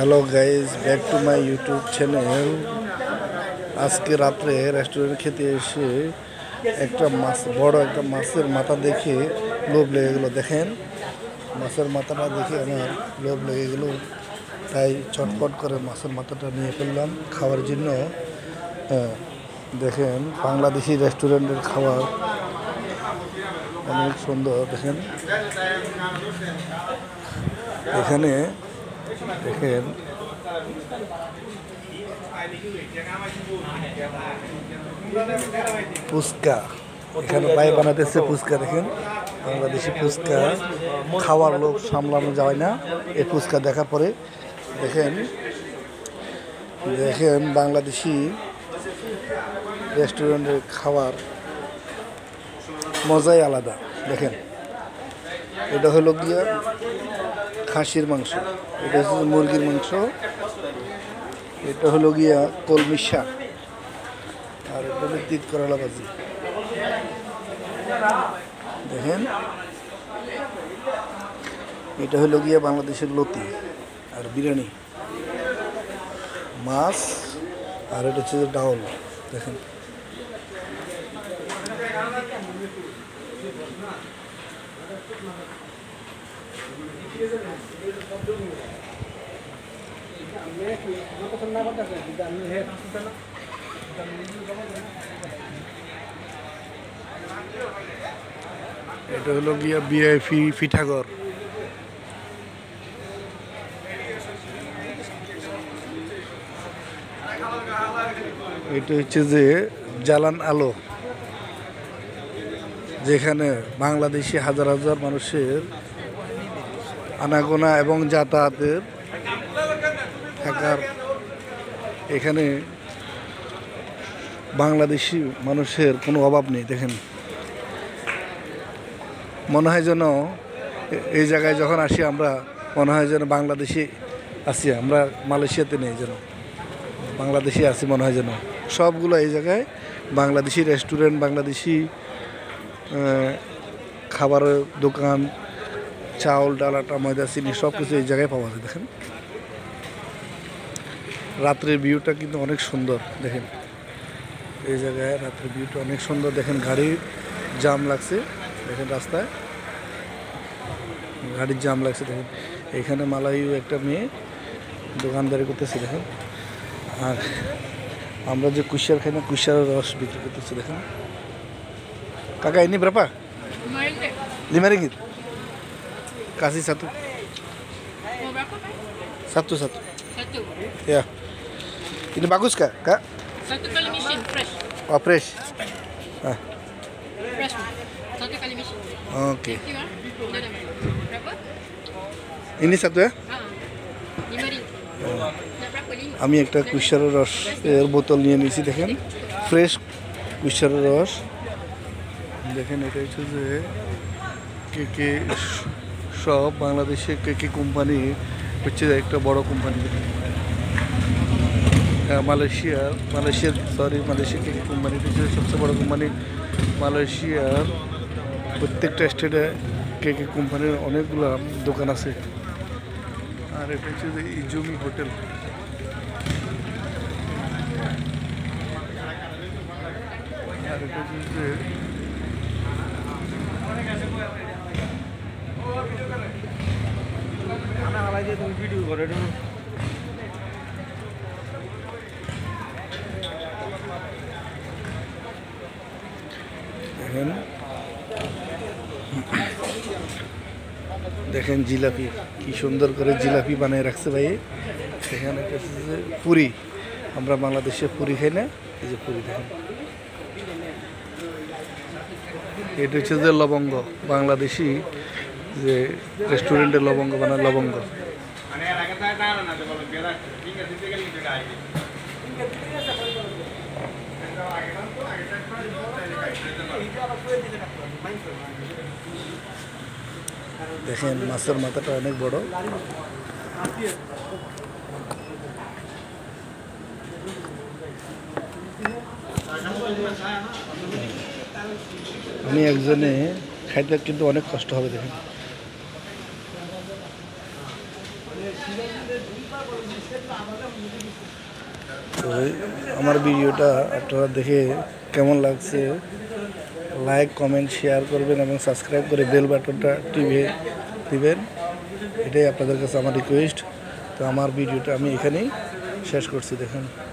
Hello guys, back to my YouTube channel. আজকে রাত্রে restaurant খেতে এসে একটা মাছ, বড় একটা মাছের মাথা দেখে লোভ লেগে গেলো। দেখেন মাছের মাথাটা দেখে আমার লোভ লেগে গেলো, তাই চটপট করে মাছের মাথাটা নিয়ে ফেললাম খাওয়ার জন্য। দেখেন বাংলাদেশি রেস্টুরেন্টের খাবার অনেক সুন্দর। দেখেন এখানে দেখেন ফুচকা, এখানে ভাই বানাতেছে ফুচকা। দেখেন বাংলাদেশি ফুচকা খাওয়ার লোক সামলানো যায় না। এই ফুচকা দেখার পরে দেখেন দেখেন বাংলাদেশি রেস্টুরেন্টের খাবার মজাই আলাদা। দেখেন এটা হলো গিয়া খাসির মাংস, এটা হচ্ছে মুরগির মাংস, এটা হলো গিয়া কলমি শাক, আর এটা হলো তিত করলা ভাজি। দেখেন এটা হলো গিয়া বাংলাদেশের লতি আর বিরিয়ানি, মাছ, আর এটা হচ্ছে ডাউল। দেখেন এটা হলো গিয়া ভিআইপি পিঠাঘর। এটা হচ্ছে যে জালান আলো, যেখানে বাংলাদেশি হাজার হাজার মানুষের আনাগোনা এবং যাতায়াতের থাকার, এখানে বাংলাদেশি মানুষের কোনো অভাব নেই। দেখেন মনে হয় যেন এই জায়গায় যখন আসি আমরা, মনে হয় যেন বাংলাদেশি আসি, আমরা মালয়েশিয়াতে নেই যেন, বাংলাদেশি আসি মনে হয় যেন। সবগুলো এই জায়গায় বাংলাদেশি রেস্টুরেন্ট, বাংলাদেশি খাবারের দোকান, চাউল, ডাল, আটা, ময়দা, চিনি সব কিছু এই জায়গায় পাওয়া যায়। দেখেন রাত্রের ভিউটা কিন্তু অনেক সুন্দর। দেখেন এই জায়গায় রাত্রের ভিউটা অনেক সুন্দর। দেখেন গাড়ির জ্যাম লাগছে, দেখেন রাস্তায় গাড়ির জ্যাম লাগছে। দেখেন এখানে মালায়ী একটা মেয়ে দোকানদারি করতেছে। দেখেন আর আমরা যে কুশিয়ার খাই না, কুশিয়ারের রস বিক্রি করতেছে। দেখেন কাকা এনে ব্যাপার লিমারি গীত kasih satu. Mau berapa, Pak? Satu. Satu. Ya. Ini bagus kah, Kak? Satu kali mesin fresh. Oh, fresh. Ah. Fresh. Satu kali mesin. Oke. Okay. Berapa? Ini satu ya? Heeh. 5 ribu. Berapa ini? Ami ekta kushar rosh er botol niye niyechi dekhen. Fresh kushar rosh. Dekhen eta hocche je ke সব বাংলাদেশে কেকি company হচ্ছে একটা বড় company. মালয়েশিয়ার কেকি company হচ্ছে সবচেয়ে বড় company. মালয়েশিয়ার প্রত্যেকটা স্টেটে কেকি কোম্পানির অনেকগুলো দোকান আছে। আর এটা হচ্ছে জুমি হোটেল। আর এটা হচ্ছে দেখেন জিলাপি কি সুন্দর করে জিলাপি বানিয়ে রাখছে ভাই। এখানে পুরি, আমরা বাংলাদেশে পুরি খাই না, এই যে পুরি। দেখেন এটা হচ্ছে যে লবঙ্গ, বাংলাদেশি যে রেস্টুরেন্টে লবঙ্গ বানায়, লবঙ্গ। দেখেন মাছের মাথাটা অনেক বড়। আমি একজনে খাইতে কিন্তু অনেক কষ্ট হবে। দেখেন তো আমার ভিডিওটা আপনারা দেখে কেমন লাগছে লাইক কমেন্ট শেয়ার করবেন এবং সাবস্ক্রাইব করে বেল বাটনটা টিপে দিবেন, এটাই আপনাদের কাছে আমার রিকোয়েস্ট। তো আমার ভিডিওটা আমি এখানেই শেষ করছি, দেখুন।